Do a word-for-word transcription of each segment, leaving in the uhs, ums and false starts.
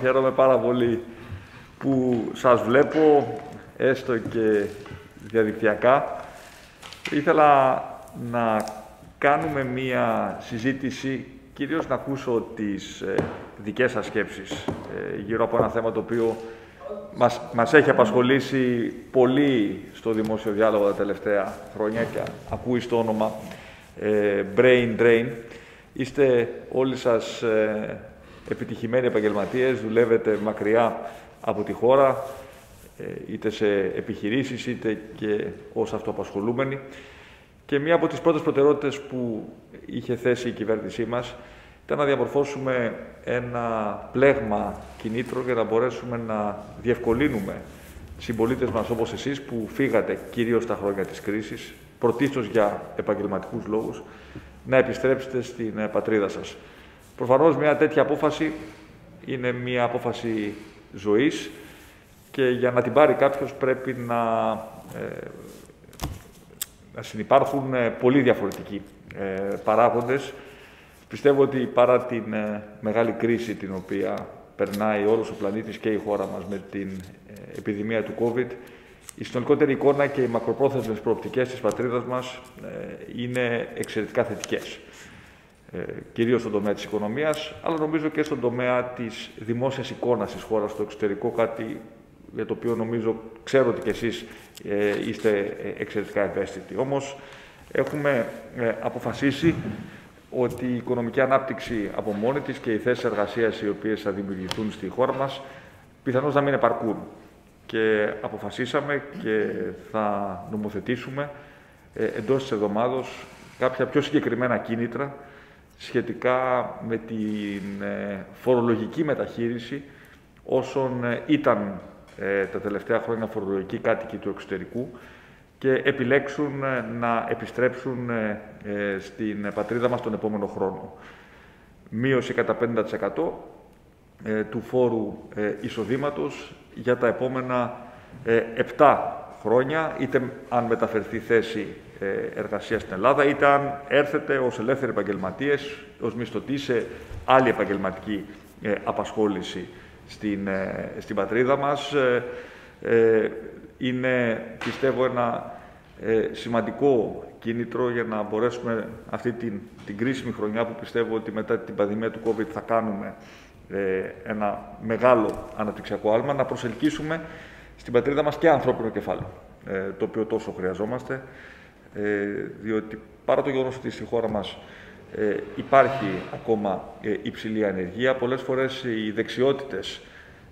Χαίρομαι πάρα πολύ που σας βλέπω, έστω και διαδικτυακά. Ήθελα να κάνουμε μία συζήτηση, κυρίως να ακούσω τις ε, δικές σας σκέψεις ε, γύρω από ένα θέμα το οποίο μας, μας έχει απασχολήσει πολύ στο δημόσιο διάλογο τα τελευταία χρόνια και ακούει το όνομα ε, Brain Drain. Είστε όλοι σας ε, επιτυχημένοι επαγγελματίες, δουλεύετε μακριά από τη χώρα, ε, είτε σε επιχειρήσεις, είτε και ως αυτοαπασχολούμενοι. Και μία από τις πρώτες προτεραιότητες που είχε θέσει η κυβέρνησή μας ήταν να διαμορφώσουμε ένα πλέγμα κινήτρων για να μπορέσουμε να διευκολύνουμε συμπολίτες μας όπως εσείς που φύγατε κυρίως τα χρόνια της κρίσης, πρωτίστως για επαγγελματικούς λόγους, να επιστρέψετε στην πατρίδα σας. Προφανώς μια τέτοια απόφαση είναι μια απόφαση ζωής και για να την πάρει κάποιος πρέπει να... Ε, να συνυπάρχουν πολύ διαφορετικοί ε, παράγοντες. Πιστεύω ότι παρά την ε, μεγάλη κρίση την οποία περνάει όλος ο πλανήτης και η χώρα μας με την ε, επιδημία του COVID, η συνολικότερη εικόνα και οι μακροπρόθεσμες προοπτικές της πατρίδας μας ε, είναι εξαιρετικά θετικές. Ε, κυρίως στον τομέα της οικονομίας, αλλά νομίζω και στον τομέα της δημόσιας εικόνας της χώρας στο εξωτερικό, κάτι για το οποίο νομίζω, ξέρω ότι και εσείς ε, είστε εξαιρετικά ευαίσθητοι. Όμως, έχουμε ε, αποφασίσει ότι η οικονομική ανάπτυξη από μόνη της και οι θέσεις εργασίας οι οποίες θα δημιουργηθούν στη χώρα μας, πιθανώς να μην επαρκούν. Και αποφασίσαμε και θα νομοθετήσουμε ε, εντός της εβδομάδος κάποια πιο συγκεκριμένα κίνητρα σχετικά με την ε, φορολογική μεταχείριση όσων ε, ήταν τα τελευταία χρόνια φορολογικοί κάτοικοι του εξωτερικού και επιλέξουν να επιστρέψουν στην πατρίδα μας τον επόμενο χρόνο. Μείωση κατά πενήντα τοις εκατό του φόρου εισοδήματος για τα επόμενα επτά χρόνια, είτε αν μεταφερθεί θέση εργασίας στην Ελλάδα, είτε αν έρθετε ως ελεύθεροι επαγγελματίες, ως μισθωτής σε άλλη επαγγελματική απασχόληση Στην, στην πατρίδα μας. Ε, είναι, πιστεύω, ένα ε, σημαντικό κίνητρο για να μπορέσουμε αυτή την, την κρίσιμη χρονιά που πιστεύω ότι μετά την πανδημία του COVID θα κάνουμε ε, ένα μεγάλο αναπτυξιακό άλμα, να προσελκύσουμε στην πατρίδα μας και ανθρώπινο κεφάλαιο, ε, το οποίο τόσο χρειαζόμαστε, ε, διότι παρά το γεγονός ότι στη χώρα μας Ε, υπάρχει ακόμα ε, υψηλή ανεργία. Πολλές φορές οι δεξιότητες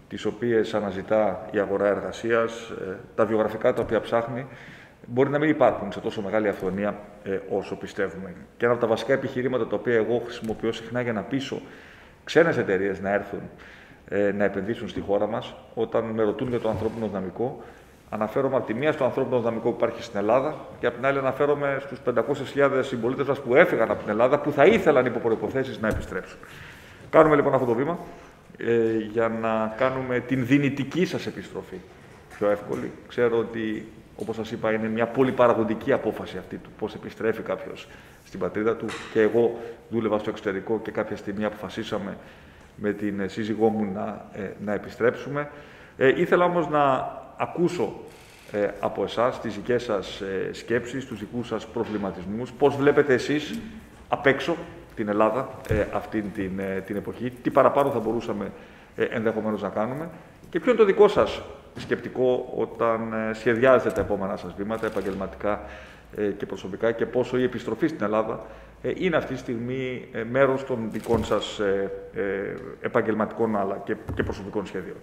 τις οποίες αναζητά η αγορά εργασίας, ε, τα βιογραφικά τα οποία ψάχνει, μπορεί να μην υπάρχουν σε τόσο μεγάλη αυθονία ε, όσο πιστεύουμε. Και ένα από τα βασικά επιχειρήματα τα οποία εγώ χρησιμοποιώ συχνά για να πείσω ξένες εταιρείες να έρθουν ε, να επενδύσουν στη χώρα μας, όταν με ρωτούν για το ανθρώπινο δυναμικό, αναφέρομαι από τη μία στο ανθρώπινο δυναμικό που υπάρχει στην Ελλάδα και από την άλλη αναφέρομαι στους πεντακόσιες χιλιάδες συμπολίτες μας που έφυγαν από την Ελλάδα, που θα ήθελαν υπό προϋποθέσεις να επιστρέψουν. Κάνουμε λοιπόν αυτό το βήμα ε, για να κάνουμε την δυνητική σας επιστροφή πιο εύκολη. Ξέρω ότι, όπως σας είπα, είναι μια πολυπαραγοντική απόφαση αυτή του πώς επιστρέφει κάποιος στην πατρίδα του. Και εγώ δούλευα στο εξωτερικό και κάποια στιγμή αποφασίσαμε με την σύζυγό μου να, ε, να επιστρέψουμε. Ε, ήθελα όμως να ακούσω ε, από εσάς τις δικές σας ε, σκέψεις, τους δικούς σας προβληματισμούς, πώς βλέπετε εσείς απ' έξω την Ελλάδα ε, αυτή την, ε, την εποχή, τι παραπάνω θα μπορούσαμε ε, ενδεχομένως να κάνουμε και ποιο είναι το δικό σας σκεπτικό όταν ε, σχεδιάζετε τα επόμενα σας βήματα, επαγγελματικά ε, και προσωπικά, και πόσο η επιστροφή στην Ελλάδα ε, είναι αυτή τη στιγμή ε, μέρος των δικών σας ε, ε, επαγγελματικών αλλά και, και προσωπικών σχεδίων.